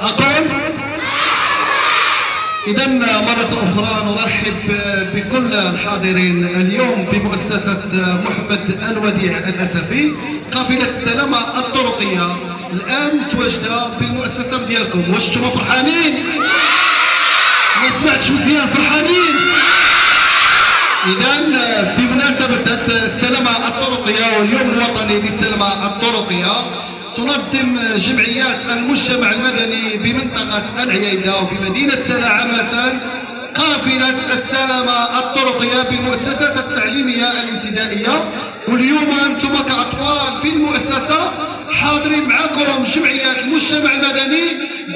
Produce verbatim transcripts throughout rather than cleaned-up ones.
أقام؟ إذا مرة أخرى نرحب بكل الحاضرين اليوم بمؤسسة محمد الوديع الأسفي. قافلة السلامة الطرقية الآن متواجدة بالمؤسسة ديالكم، واش نتوما فرحانين؟ ما سمعتش مزيان، فرحانين؟ إذا بمناسبة السلامة الطرقية واليوم الوطني للسلامة الطرقية تنظم جمعيات المجتمع المدني بمنطقة العيايدة وبمدينة سلا عامة قافلة السلامة الطرقية بالمؤسسات التعليمية الابتدائية، واليوم أنتم كأطفال بالمؤسسة حاضرين معكم جمعيات المجتمع المدني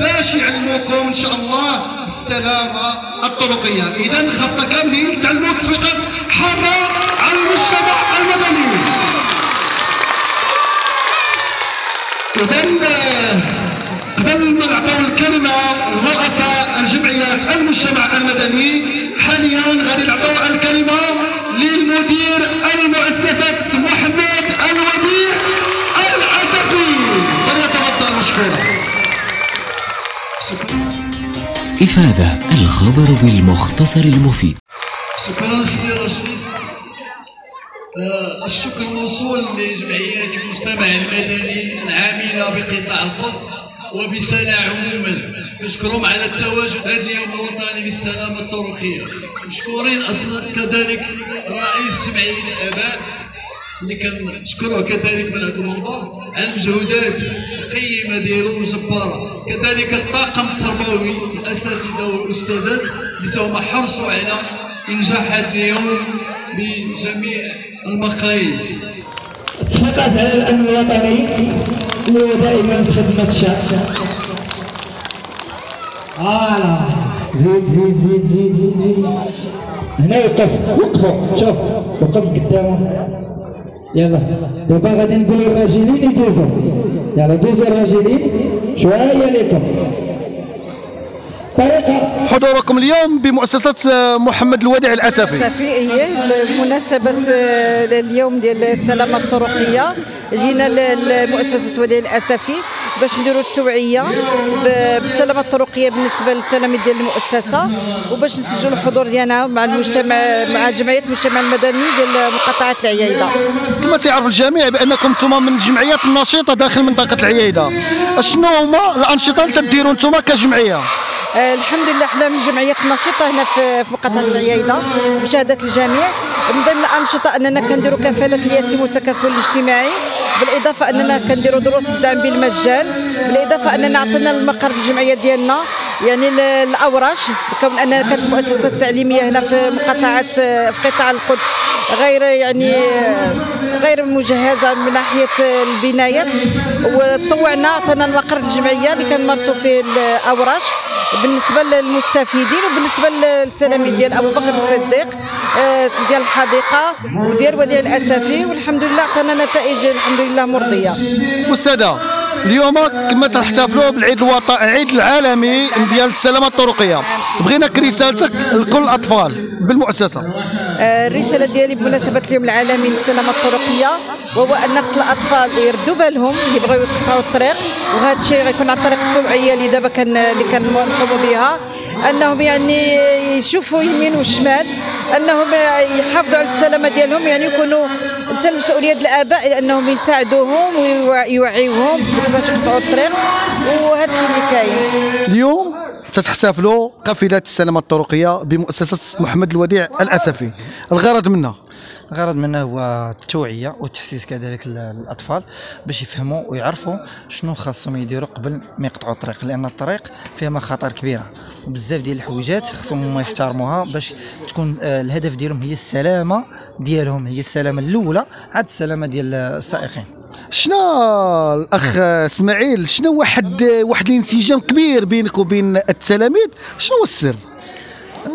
باش يعلموكم إن شاء الله السلامة الطرقية. إذا خاصة كاملين تعلموا تصفيقات حارة على المجتمع المدني. إذا قبل ما نعطيو الكلمة لرؤساء الجمعيات المجتمع المدني، حاليا غادي نعطيو الكلمة للمدير المؤسسة محمد الوديع الأسفي، فليتفضل مشكورا. إفادة، الخبر بالمختصر المفيد. شكرا سي رشيد. الشكر موصول لجمعيات المجتمع المدني العامله بقطاع القدس وبسلا عموما، نشكرهم على التواجد هذا اليوم الوطني للسلامه الطرقيه. مشكورين اصلا كذلك رئيس جمعيه الاباء اللي كنشكروه كذلك من هذا المنبر على المجهودات القيمه ديالو الجباره، كذلك الطاقم التربوي الاساتذه والاستاذات اللي تاهما حرصوا على انجاح هذا اليوم بجميع المقاييس. تحققت على الامن الوطني ودائما في خدمه الشعب. فوالا زيد زيد زيد زيد زيد هنا وقف وقفوا، شوف وقف قدامهم. يلا دابا غادي نديرو الراجلين يدوزو، يلا دوزو الراجلين شويه ليكم. حضوركم اليوم بمؤسسة محمد الوديع الأسفي هي بمناسبة اليوم ديال السلامة الطرقية، جينا لمؤسسة الوديع الأسفي باش نديروا التوعية بالسلامة الطرقية بالنسبة للتلاميذ ديال المؤسسة، وباش نسجلوا الحضور ديالنا مع المجتمع مع جمعية المجتمع المدني ديال مقاطعة العيايدة. كما تعرف الجميع بأنكم نتوما من الجمعيات النشيطة داخل منطقة العيايدة، شنو هما الأنشطة اللي تديروا نتوما كجمعية؟ الحمد لله حنا من الجمعيات النشيطه هنا في مقاطعه العيايده مشاهده الجميع. من ضمن الانشطه اننا كنديروا كفاله اليتيم والتكافل الاجتماعي، بالاضافه اننا كنديروا دروس الدعم بالمجان، بالاضافه اننا عطينا المقر الجمعيه ديالنا يعني الاوراش، بكون اننا كانت مؤسسه تعليميه هنا في مقاطعه في قطاع القدس غير يعني غير مجهزه من ناحيه البنايات، وطوعنا عطينا المقر الجمعيه اللي كنمارسوا فيه الاوراش بالنسبه للمستفيدين وبالنسبه للتلاميذ ديال ابو بكر الصديق ديال الحديقه وديال الوديع الاسفي، والحمد لله عطانا نتائج الحمد لله مرضيه. والساده اليوم كما تحتفلوا بالعيد الوطني العيد العالمي ديال السلامه الطرقيه، بغيناك رسالتك لكل الاطفال بالمؤسسه. الرساله ديالي بمناسبه اليوم العالمي للسلامه الطرقيه وهو ان خص الاطفال يردوا بالهم يبغيو يقطعوا الطريق، وهذا الشيء غيكون عن طريق التوعيه اللي دابا اللي كنقوموا بها، انهم يعني يشوفوا يمين وشمال، انهم يحافظوا على السلامه ديالهم، يعني يكونوا حتى المسؤوليه ديال الاباء لانهم يساعدوهم ويوعيوهم باش يقطعوا الطريق، وهذا الشيء اللي كاين. اليوم تتحتفلوا قافله السلامه الطرقيه بمؤسسه محمد الوديع الاسفي، الغرض منها الغرض منها هو التوعيه والتحسيس كذلك للاطفال باش يفهموا ويعرفوا شنو خاصهم يديروا قبل ما يقطعوا الطريق، لان الطريق فيها مخاطر كبيره وبزاف ديال الحويجات خاصهم يحترموها باش تكون الهدف ديالهم هي السلامه ديالهم، هي السلامه الاولى عاد السلامه ديال السائقين. شنو الاخ اسماعيل، شنو واحد واحد الانسجام كبير بينك وبين التلاميذ، شنو هو السر؟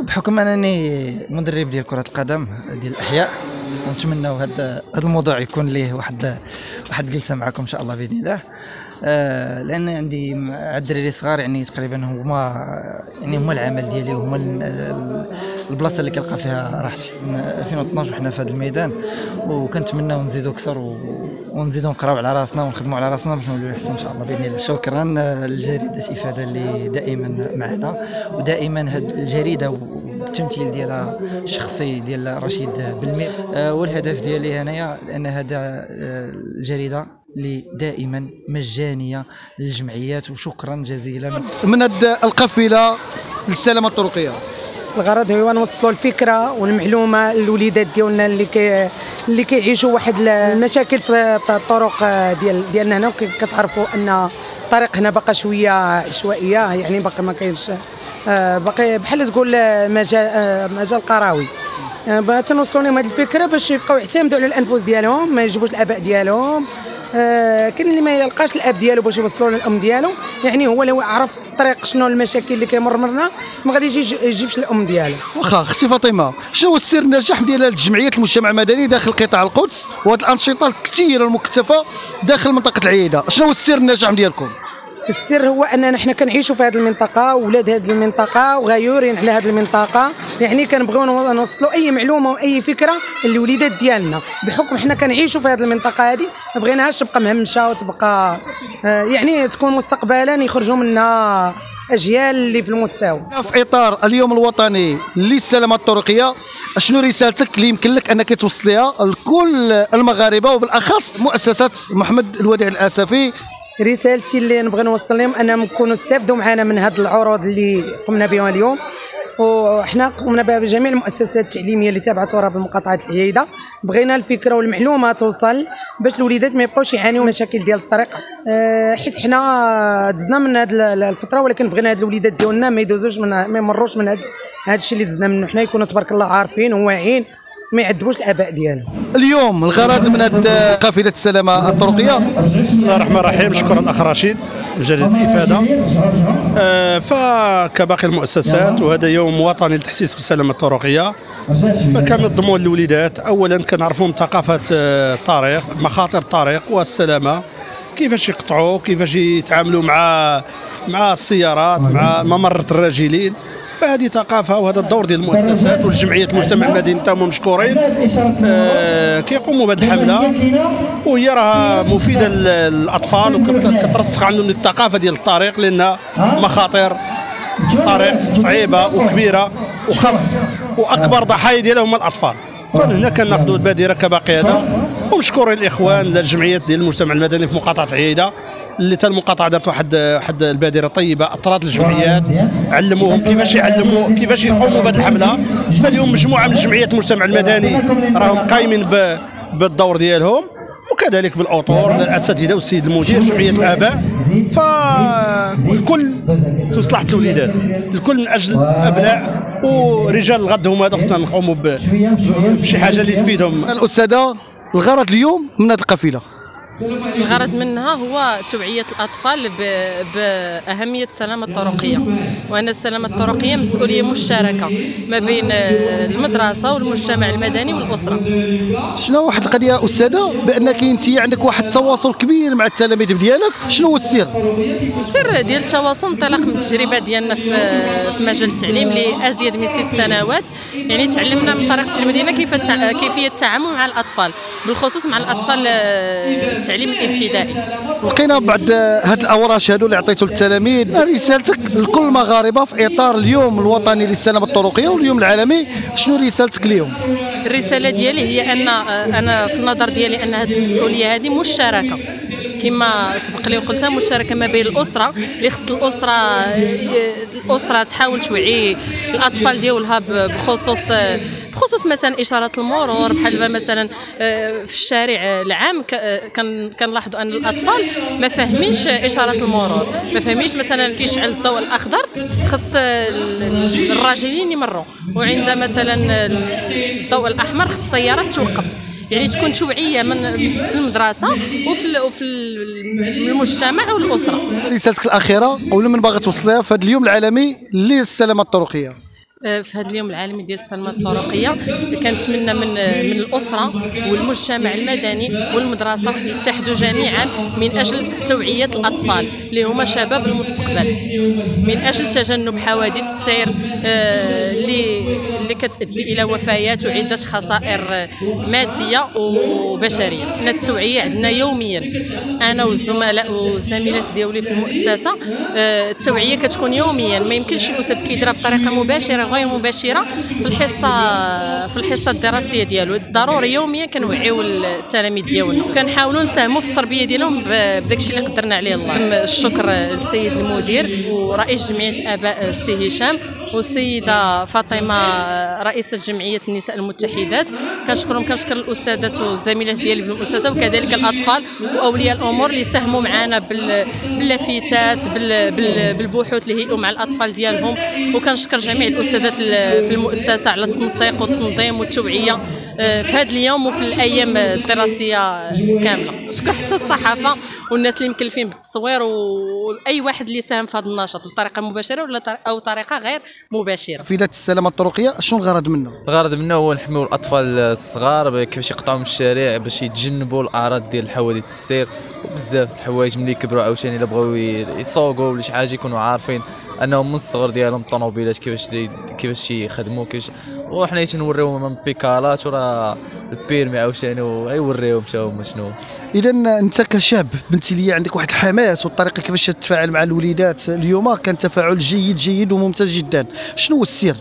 بحكم انني مدرب ديال كره القدم ديال الاحياء، ونتمناو هذا هذا الموضوع يكون ليه واحد واحد جلسه معكم ان شاء الله باذن الله، آه لان عندي الدراري صغار يعني تقريبا هما يعني هما العمل ديالي وهما البلاصه اللي كنلقى فيها راحتي من ألفين وثلاطاش وحنا في هذا الميدان، وكنتمناو نزيدو اكثر و ونزيدو نقراو على راسنا ونخدموا على راسنا باش نوليو احسن ان شاء الله باذن الله. شكرا لجريده إفادة اللي دائما معنا، ودائما هاد الجريده التمثيل ديالها الشخصي ديال رشيد بلماء، والهدف ديالي انايا لان هذا الجريده اللي دائما مجانيه للجمعيات. وشكرا جزيلا من القافله للسلامه الطرقيه. الغرض هو نوصلوا الفكره والمعلومه للوليدات ديالنا اللي كي اللي كيعيشوا واحد المشاكل في الطرق ديال ديالنا هنا. كتعرفوا ان الطريق هنا باقا شويه عشوائيه، يعني باقي ما كاينش باقي بحال تقول مجال مجال قراوي. بغينا تنوصلوا لهم هذه الفكره باش يبقاو يعتمدوا على الانفس ديالهم، ما يجيبوش الاباء ديالهم. كاين اللي ما يلقاش الاب ديالو باش يوصلوا للام ديالو، يعني هو لو عرف الطريق شنو المشاكل اللي كيمر منها ما غاديش يجيبش الام ديالو. واخا اختي فاطمه، شنو هو السر النجاح ديال الجمعيات المجتمع المدني داخل قطاع القدس وهاد الانشطه الكثيره المكتفه داخل منطقه العيايدة؟ شنو هو السر النجاح ديالكم؟ السر هو اننا حنا كنعيشوا في هذه المنطقه، ولاد هذه المنطقه وغيورين على هذه المنطقه، يعني كنبغيو نوصلوا اي معلومه واي فكره للوليدات ديالنا. بحكم حنا كنعيشوا في هذه المنطقه هذه ما بغيناهاش تبقى مهمشه وتبقى آه يعني تكون مستقبلا يخرجوا منها اجيال اللي في المستوى. في اطار اليوم الوطني للسلامه الطرقيه، شنو رسالتك اللي يمكن لك انك توصليها لكل المغاربه وبالاخص مؤسسه محمد الوديع الأسفي؟ رسالتي اللي نبغي نوصل لهم انهم يكونوا استافدوا معنا من هذا العروض اللي قمنا بها اليوم، وحنا قمنا بها بجميع المؤسسات التعليميه اللي تابعه تراب بمقاطعه العيايدة. بغينا الفكره والمعلومه توصل باش الوليدات ما يبقاوش يعانيوا مشاكل ديال الطريق، حيت حنا دزنا من هذه الفتره، ولكن بغينا هاد الوليدات ديالنا ما يدوزوش من ما يمروش من هذا الشيء اللي دزنا منه حنا، يكونوا تبارك الله عارفين وواعيين ما يعذبوش الاباء ديالهم. اليوم الغرض من قافله السلامه الطرقيه. بسم الله الرحمن الرحيم. شكرا اخ رشيد وجريده إفادة. آه فكباقي المؤسسات وهذا يوم وطني للتحسيس بالسلامه الطرقيه، فكنضموا للوليدات اولا كنعرفوهم ثقافه الطريق، مخاطر الطريق والسلامه، كيفاش يقطعوا، كيفاش يتعاملوا مع مع السيارات، مع ممر الراجلين. فهذه ثقافه وهذا الدور ديال المؤسسات والجمعيات المجتمع المدني، تاهما مشكورين آه كيقوموا بهذه الحمله، وهي راه مفيده للاطفال وكترسخ عندهم الثقافه ديال الطريق، لان مخاطر الطريق صعيبه وكبيره وخاص واكبر ضحايا ديالها هما الاطفال. فهنا كناخذوا البادره كباقي هذا، ومشكورين الاخوان للجمعيات ديال المجتمع المدني في مقاطعه العيايدة اللي حتى المقاطعه دارت واحد واحد البادره طيبه اطرات الجمعيات، علموهم كيفاش يعلموا كيفاش يقوموا بهذه الحمله. فاليوم مجموعه من جمعيات المجتمع المدني راهم قايمين بالدور ديالهم، وكذلك بالاطور الاساتذه والسيد المدير جمعيه الاباء. فالكل في مصلحه الوليدات، الكل من اجل الابناء ورجال الغد، هما هذو خصنا نقوموا بشي حاجه اللي تفيدهم. الاستاذه، الغرض اليوم من هذه القافله؟ الغرض منها هو توعية الأطفال بأهمية السلامة الطرقية، وأن السلامة الطرقية مسؤولية مشتركة ما بين المدرسة والمجتمع المدني والأسرة. شنو واحد القضية أستاذة بأنك أنت عندك واحد التواصل كبير مع التلاميذ ديالك، شنو هو السر؟ السر ديال التواصل انطلاق من التجربة ديالنا في مجال التعليم لأزيد من ست سنوات، يعني تعلمنا من طريقة المدينة كيف كيفية التعامل مع الأطفال، بالخصوص مع الأطفال التعليم الابتدائي. لقينا بعد هاد الاوراش هادو اللي عطيتو للتلاميذ. رسالتك لكل المغاربه في اطار اليوم الوطني للسلامه الطرقيه واليوم العالمي، شنو رسالتك اليوم؟ الرساله ديالي هي ان انا في النظر ديالي ان هاد المسؤوليه هذه مشتركه، كما سبق لي وقلتها، مشتركه ما بين الاسره، اللي خص الاسره الاسره تحاول توعي الاطفال ديالها بخصوص بخصوص مثلا اشارات المرور. بحال مثلا في الشارع العام كنلاحظوا ان الاطفال ما فاهمينش اشارات المرور، ما فاهمينش مثلا كيشعل الضوء الاخضر خص الراجلين يمروا، وعند مثلا الضوء الاحمر خص السيارات توقف. يعني تكون توعيه من في المدرسه وفي وفي المجتمع والاسره. رسالتك الاخيره ولا من باغي توصليها في هذا اليوم العالمي للسلامه الطرقيه؟ في هذا اليوم العالمي ديال السلامة الطرقية. كنتمنى من من الأسرة والمجتمع المدني والمدرسة يتحدوا جميعا من أجل توعية الأطفال اللي هما شباب المستقبل، من أجل تجنب حوادث السير اللي اللي كتؤدي إلى وفيات وعدة خسائر مادية وبشريه. حنا التوعية عندنا يوميا، أنا والزملاء والزميلات ديالي في المؤسسة التوعية كتكون يوميا. ما يمكنش شي أستاذ كيديرها بطريقة مباشرة غير مباشرة في الحصة في الحصة الدراسية ديالو، ضروري يوميا كنوعيو التلاميذ ديالنا وكنحاولوا نساهموا في التربية ديالهم بداكشي اللي قدرنا عليه الله. الشكر للسيد المدير ورئيس جمعية الآباء السي هشام والسيدة فاطمة رئيسة جمعية النساء المتحدات، كنشكرهم. كنشكر الأستاذات والزميلات ديالي بالمؤسسة وكذلك الأطفال وأولياء الأمور اللي ساهموا معنا باللافتات بالبحوث اللي هيئوا مع الأطفال ديالهم. وكنشكر جميع الأستاذات في المؤسسة على التنسيق والتنظيم والتوعية في هذا اليوم وفي الأيام الدراسية كاملة. نشكر حتى الصحافة والناس اللي مكلفين بالتصوير وأي واحد اللي ساهم في هذا النشاط بطريقة مباشرة ولا أو طريقة غير مباشرة. في ذات السلامة الطرقية شنو الغرض منه؟ الغرض منه هو نحميو الأطفال الصغار كيفاش يقطعوا من الشارع باش يتجنبوا الأعراض ديال حوادث السير وبزاف الحوايج ملي كبروا عاوتاني إلا بغاو يسوقوا ولا شي حاجة يكونوا عارفين انهم من الصغر ديالهم الطوموبيلات كيفاش كيفاش يخدموا كيفاش. وحنا تنوريوهم من بيكالات وراه البيرمي عاوتاني وغيوريوهم حتى هما شنو. اذا انت كشاب بنتليه عندك واحد الحماس والطريقه كيفاش تتفاعل مع الوليدات اليوم كان تفاعل جيد جيد وممتاز جدا. شنو هو السر؟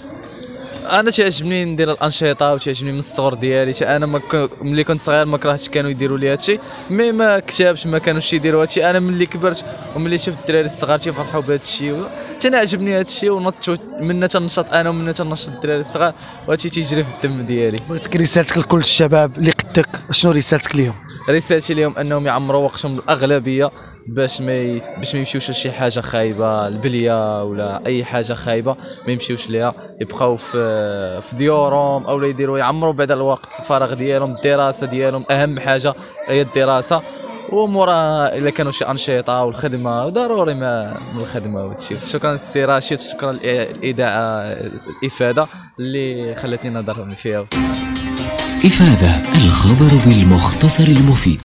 انا تيعجبني ندير الانشطه وتيعجبني من الصغر ديالي. انا ملي كنت صغير ما كرهتش كانوا يديروا لي هادشي، مي ما كتابش ما كانوش يديروا هادشي. انا ملي كبرت وملي شفت الدراري الصغار تيفرحوا بهادشي تنعجبني هادشي ونط منا تنشط انا ومنا تنشط الدراري الصغار وهادشي تيجري في الدم ديالي. بغيتك رسالتك لكل الشباب اللي قدك، شنو رسالتك اليوم؟ رسالتي اليوم انهم يعمروا وقتهم الاغلبيه باش ما باش ما يمشيوش لشي حاجه خايبه، البليه ولا اي حاجه خايبه ما يمشيوش ليها، يبقاو في في ديورهم اولا يديروا يعمروا بعد الوقت الفراغ ديالهم الدراسه ديالهم. اهم حاجه هي الدراسه ومورا الا كانوا شي انشطه والخدمه ضروري ما من الخدمه وهادشي. شكرا للسي رشيد، شكرا للاذاعه إفادة اللي خلتني نهضر فيها. إفادة الخبر بالمختصر المفيد.